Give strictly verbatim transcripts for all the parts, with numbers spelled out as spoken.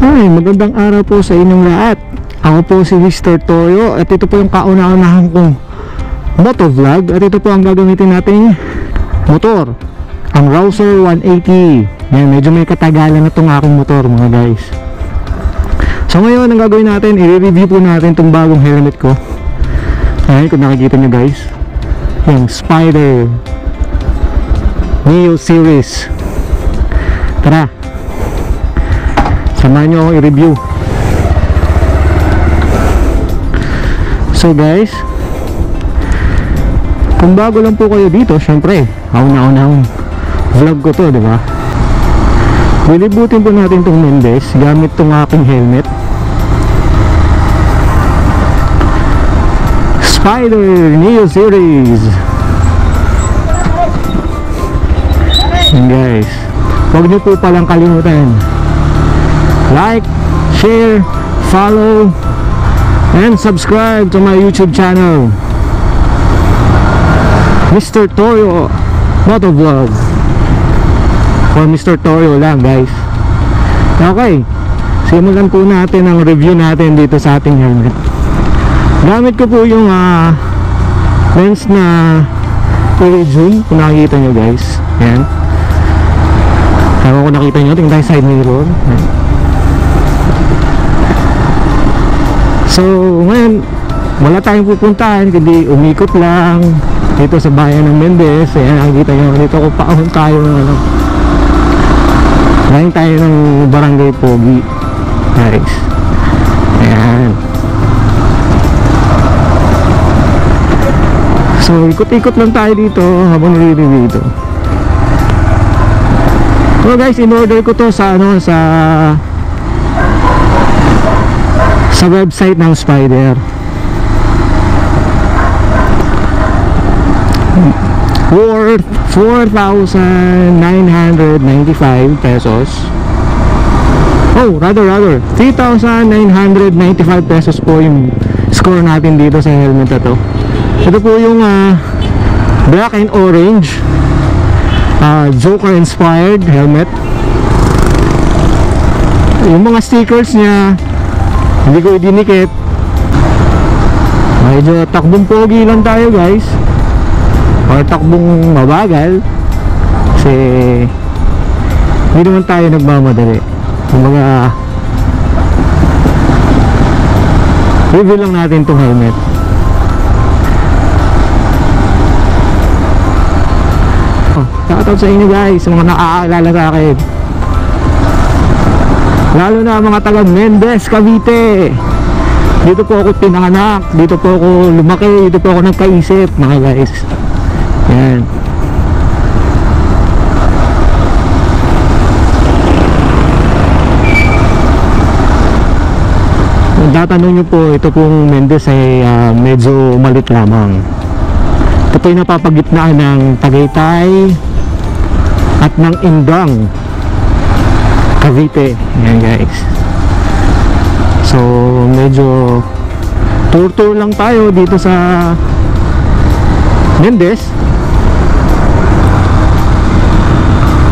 Hi, magandang araw po sa inyong lahat. Ako po si mister Toyo at ito po yung kauna-unahan kong motovlog at ito po ang gagamitin nating motor, ang Rouser one eighty. Yan, medyo may katagalan na itong aking motor mga guys. So ngayon ang gagawin natin, i-review po natin itong bagong helmet ko. Ayan, kung nakikita nyo guys, yung Spyder Neo Series. Tara, samahan nyo akong i-review. So guys, kung bago lang po kayo dito, syempre, auna-unang vlog ko to, diba? Lilibutin po natin itong Mendez gamit itong aking helmet Spyder Neo Series. And guys, huwag nyo po palang kalimutan like, share, follow, and subscribe to my YouTube channel, mister Toyo Motovlog, or mister Toyo lang guys. Okay, simulan po natin ang review natin dito sa ating helmet. Gamit ko po yung uh, lens na origin, kung nakikita nyo guys. Ayan, kung nakita nyo, tingnan tayo side mirror. Ayan. So ngayon, wala tayong pupuntahan kundi umikot lang dito sa bayan ng Mendez. Ayan, nakikita nyo dito kung paahon tayo ng ano, galing tayo ng barangay Pogi. Nice. Ayan, so ikot-ikot lang tayo dito habang nire-review ito. So guys, in-order ko to sa ano, sa sa website ng Spyder. Worth four thousand nine hundred ninety-five pesos. Oh, rather rather three thousand nine hundred ninety-five pesos po yung score natin dito sa helmet na to. Ito po yung uh, black and orange uh, Joker inspired helmet. Yung mga stickers niya hindi ko idinikit. Medyo takbong pogi lang tayo guys, or takbong mabagal, kasi hindi naman tayo nagmamadali. Yung mga review lang natin itong helmet. Oh, shoutout sa inyo guys, mga naaalala sa akin, lalo na mga taga Mendez, Cavite. Dito po ako pinanganak, dito po ako lumaki, dito po ako nagkaisip mga guys. Ayan. Kung tatanong nyo po, ito pong Mendez ay uh, medyo malit lamang. Ito po yung napapagitnaan ng Tagaytay at ng Indang, Cavite. Ayan guys, so medyo tour tour lang tayo dito sa Mendez.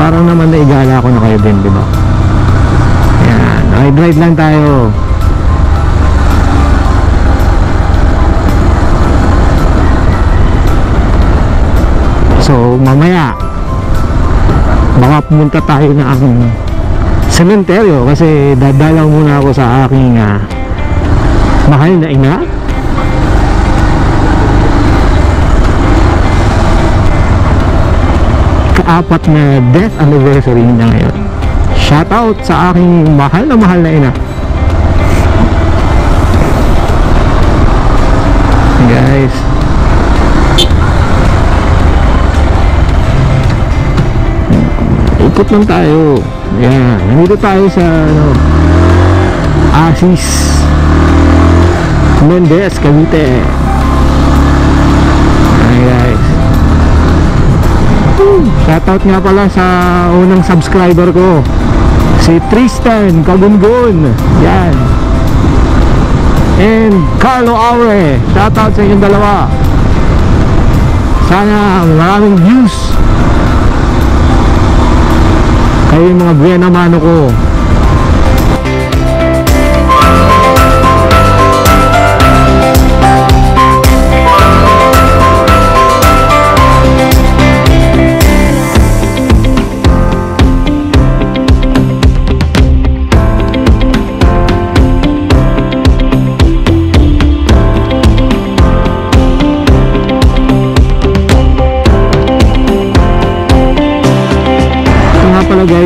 Parang naman naigala ako na kayo din, diba? Ayan, ride ride lang tayo. So mamaya baka pumunta tayo na ang sementeryo, kasi dadalaw muna ako sa aking uh, mahal na ina. Kaapat na death anniversary niya ngayon. Shoutout sa aking mahal na mahal na ina. Guys, ikot lang tayo. Ayan, nandito tayo sa ano, Asis Mendez, Cavite. Ayan guys, shoutout nga pala sa unang subscriber ko, si Tristan Kagungun. Ayan, and Carlo Awe. Shoutout sa inyong dalawa, sana maraming views kayo yung mga buena mano ko.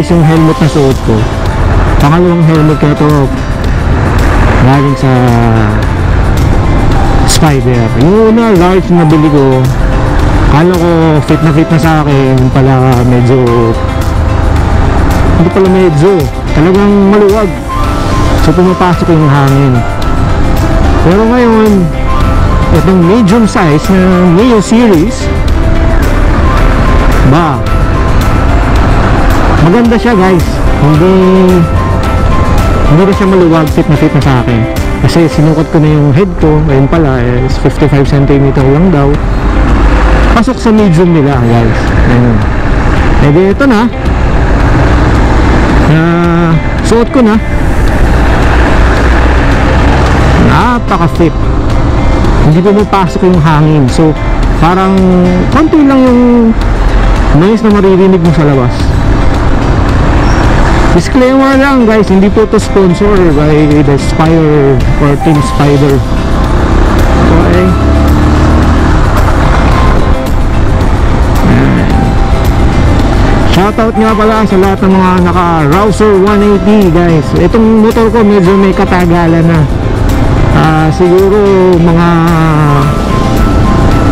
guys yung helmet na suot ko. Pangalawang helmet ko ito galing sa Spyder. Yung una large na bili ko, kala ko fit na fit na sa akin, pala medyo hindi pala medyo talagang maluwag, so pumapasok yung hangin. Pero ngayon itong medium size na Neo Series, ba maganda siya guys, hindi hindi na siya maluwag, fit na fit na sa akin. Kasi sinukot ko na yung head ko, ayun pala is fifty-five centimeters lang daw, pasok sa medium nila guys. Ayun, edi ito na, uh, suot ko na, napaka fit, hindi pumapasok yung hangin, so parang konti lang yung noise na maririnig mo sa labas. Disclaimer lang guys, hindi po to sponsor by the Spyder or Team Spyder. Okay, shoutout nga pala sa lahat ng mga naka Rouser one eighty guys. Itong motor ko medyo may katagalan na, uh, siguro mga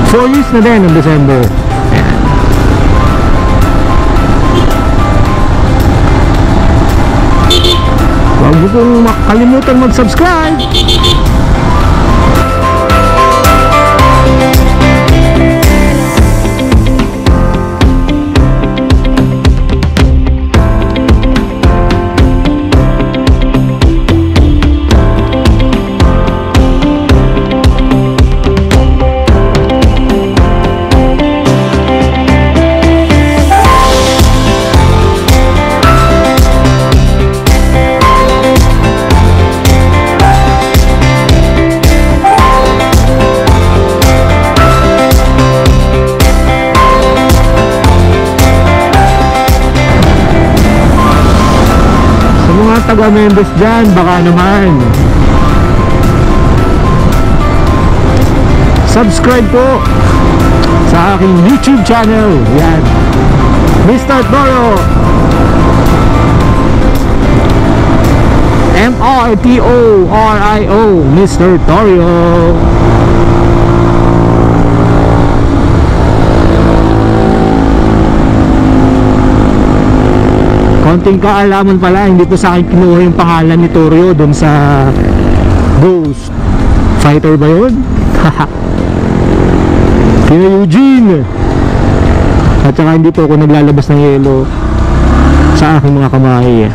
four years na din ng December. Huwag niyo pong makalimutan mag-subscribe. Taga Mendez dyan, baka naman subscribe po sa aking YouTube channel. Yan, Mister Toyo, M R T O R I O, Mister Toyo. Konting kaalaman pala, hindi po sa akin kinuha yung pangalan ni Toyo doon sa Ghost Fighter ba yun? Kaya Eugene. At saka hindi po ako naglalabas ng yelo sa aking mga kamay.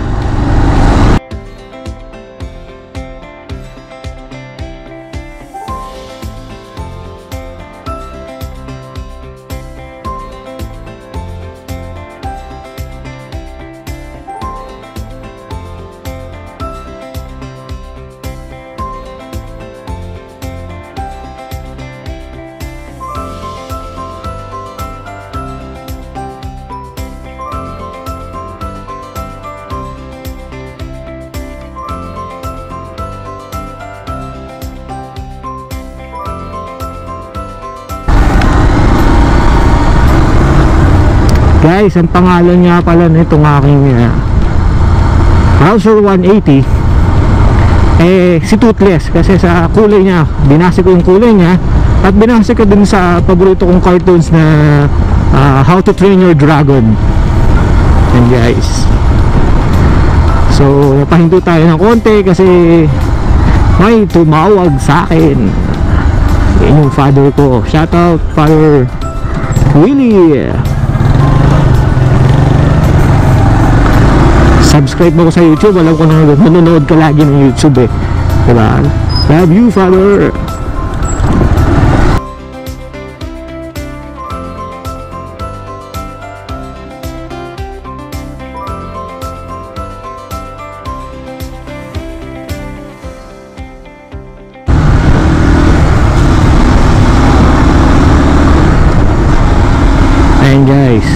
Guys, ang pangalan nga pala nitong aking uh, Rouser one eighty eh si Toothless, kasi sa kulay niya, binasik ko yung kulay niya at binasik ko din sa paborito kong cartoons na uh, How to Train Your Dragon. And guys, so napahinto tayo ng konti kasi may tumawag sa akin. Yan yung father ko, shoutout Father Willie. Subscribe mo ko sa YouTube, alam ko na nanonood ka lagi ng YouTube eh, diba? Love you, Father! Ayan guys,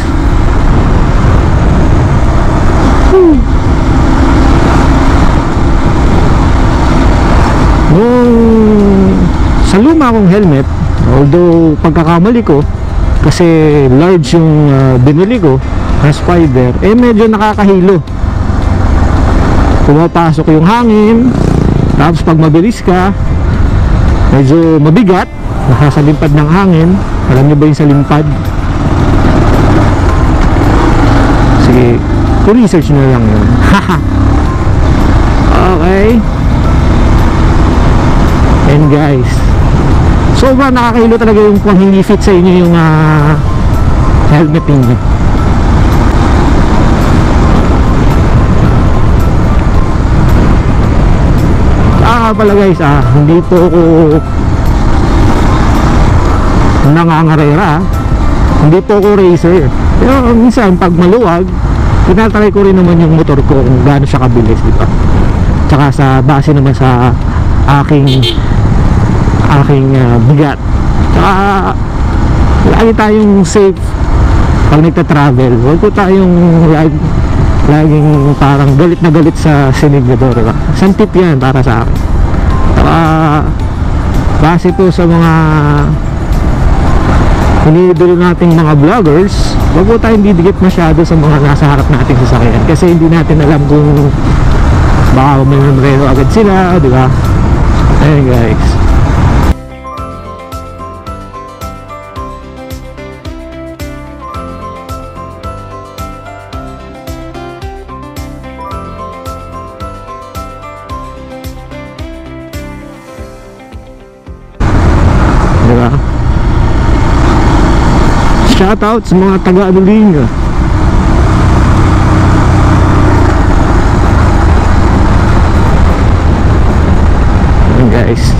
sa luma akong helmet, although pagkakamali ko kasi large yung uh, binili ko, na Spyder, eh medyo nakakahilo, pumapasok yung hangin. Tapos pag mabilis ka, medyo mabigat, nakasalimpad ng hangin. Alam nyo ba yung salimpad? Sige, i-research nyo lang yun. Okay, and guys, sobrang nakakahilo talaga yung kung hindi fit sa inyo yung uh, helmet ninyo. Ah pala guys, ah, hindi po ako nangangarera, hindi po ako racer, pero minsan pag maluwag tinatry ko rin naman yung motor ko kung gaano siya kabilis, diba? Tsaka sa base naman sa aking aking uh, bigat. Tsaka lagi tayong safe pag nagta-travel, huwag po tayong lag, laging parang galit na galit sa sinig na to, diba? Isang tip yan para sa akin. Tsaka base po sa mga hinihidolo nating mga vloggers, huwag po tayong didikit masyado sa mga nasa harap nating sasakyan, kasi hindi natin alam kung baka umanrero agad sila, diba? Ayun guys, shoutout sa mga taga-Abilene. Ayan guys,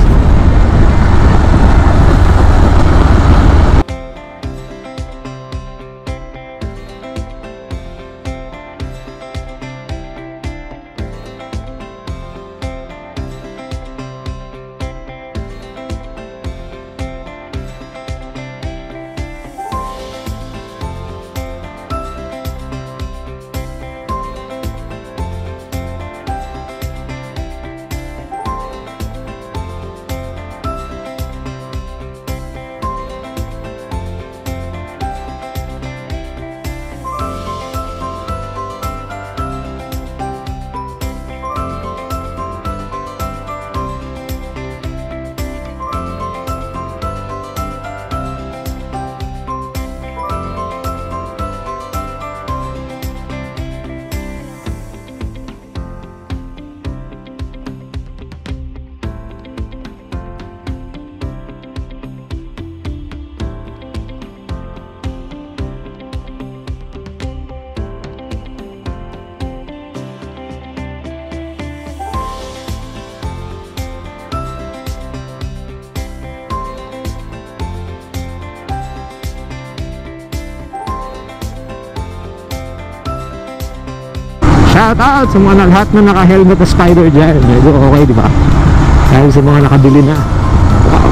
shoutout sa mga lahat na naka-helmet na Spyder dyan. Medyo okay, di ba? Dahil sa mga nakabili na. Wow.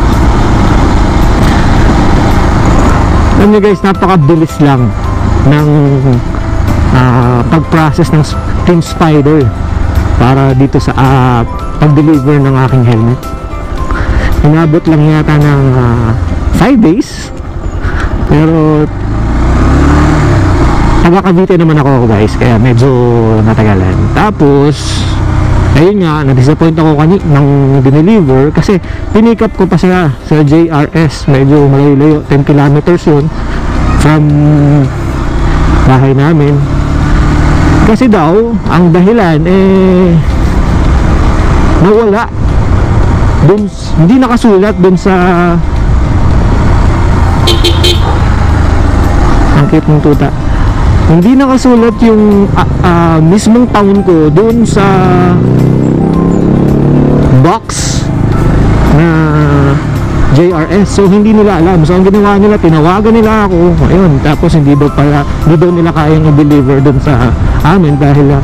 Alam nyo guys, napakabilis lang ng uh, pag-process ng Team Spyder para dito sa uh, pag-deliver ng aking helmet. Inabot lang yata ng five days. Pero taga Cavite naman ako guys, kaya medyo natagalan. Tapos ayun nga, na-disappoint ako kanina nang dineliver kasi pinick up ko pa siya sa J R S. Medyo malayo-layo, ten kilometers yun from bahay namin. Kasi daw ang dahilan eh nawala dun, hindi nakasulat dun sa angkit ng tuta. Hindi nakasulat yung uh, uh, mismong town ko doon sa box na J R S. So hindi nila alam. So ang ginawa nila, tinawagan nila ako. Ayun, tapos hindi daw pala, hindi daw nila kayang i-deliver doon sa amin dahil uh,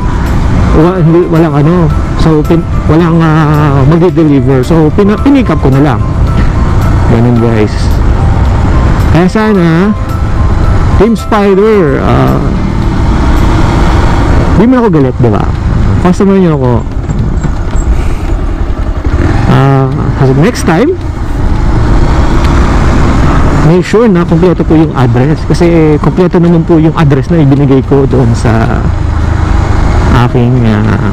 walang ano. So pin, walang uh, mag-deliver. So pin, pinick up ko na lang. Ganun guys. Kaya sana Team Spyder, uh, di mo ako galit, diba? Customer nyo ako. Uh, next time, may make sure na kumpleto po yung address, kasi kumpleto naman po yung address na ibinigay ko doon sa aking uh,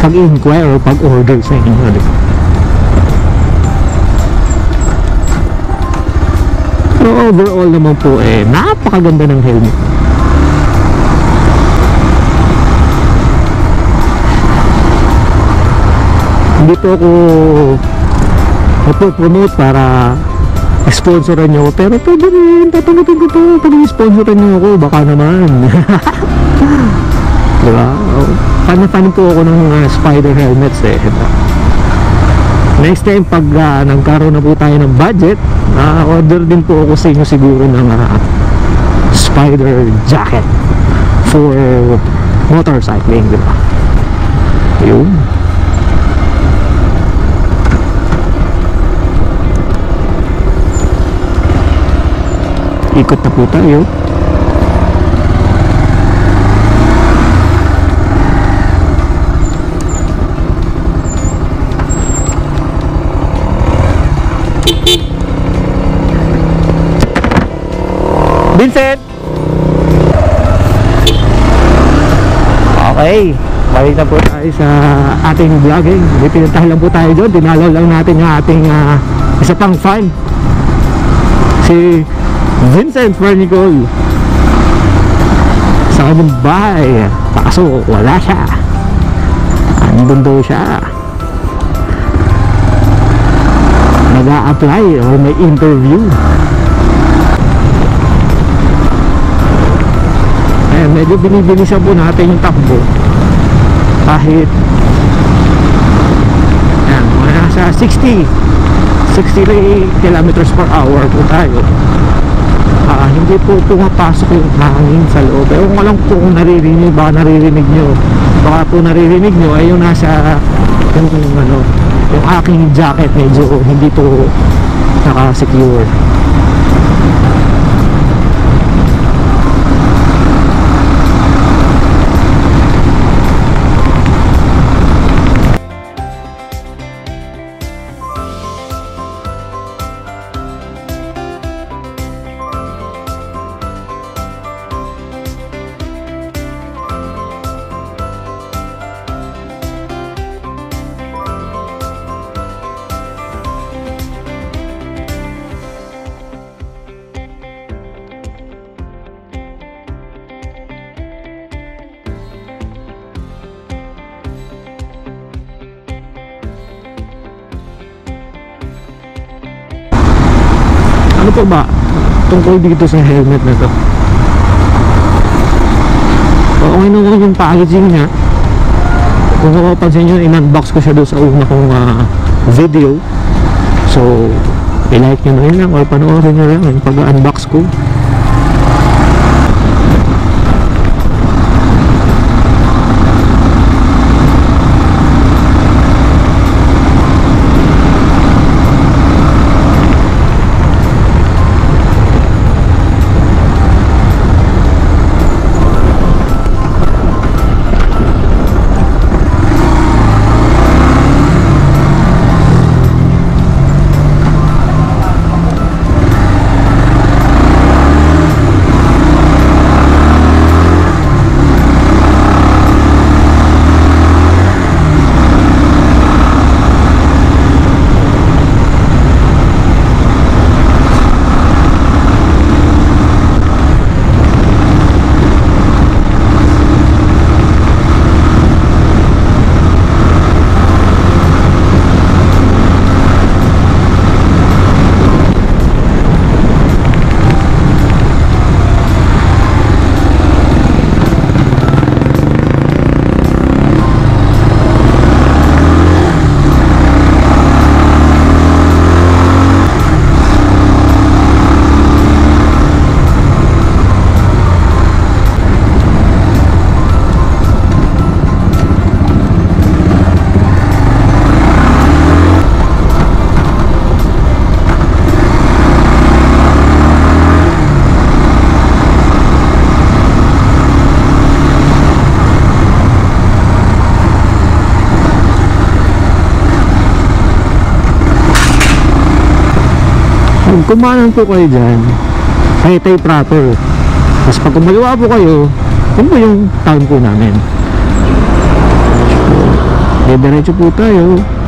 pag-inquire o pag-order sa inyo. So overall naman po eh, napakaganda ng helmet. Hindi po ako magpo-promote para sponsoran nyo, pero pwede rin, tatanggapin ko po pag sponsoran nyo ako, baka naman. Diba? Fan-fan po ako ng uh, Spyder helmets eh. Next time pag uh, nagkaroon na po tayo ng budget, uh, order din po ako sa inyo siguro ng uh, Spyder jacket for motorcycling, diba? Ayun. Ikot na po tayo. Vincent! Okay, balik na po tayo sa ating vlogging. May pinuntahan lang po tayo doon. Dinalaw lang natin yung ating uh, isa pang fan, si Vincent Furnicul, sa kanyang bahay. Kaso wala siya, andun daw siya, nag-a-apply o may interview. Ayan, medyo binibilisan po natin yung takbo kahit ayan, nasa sixty kilometers per hour po tayo. Uh, hindi po pumapasok yung hangin sa loob. Ewan ko lang po kung naririnig, baka naririnig nyo, baka po naririnig nyo ay yung nasa yung, ano, yung aking jacket medyo hindi po naka-secure. Ano po ba tungkol dito sa helmet na to? Okay na lang yung packaging niya. Kung napapansin nyo, in-unbox ko siya doon sa una kong uh, video. So, i-like nyo na rin lang or panoorin nyo lang yung pag-unbox ko. kumanan po kayo dyan, Tagaytay proper. Tapos pag kumaliwa po kayo, yun po yung town po namin. Diretso po tayo.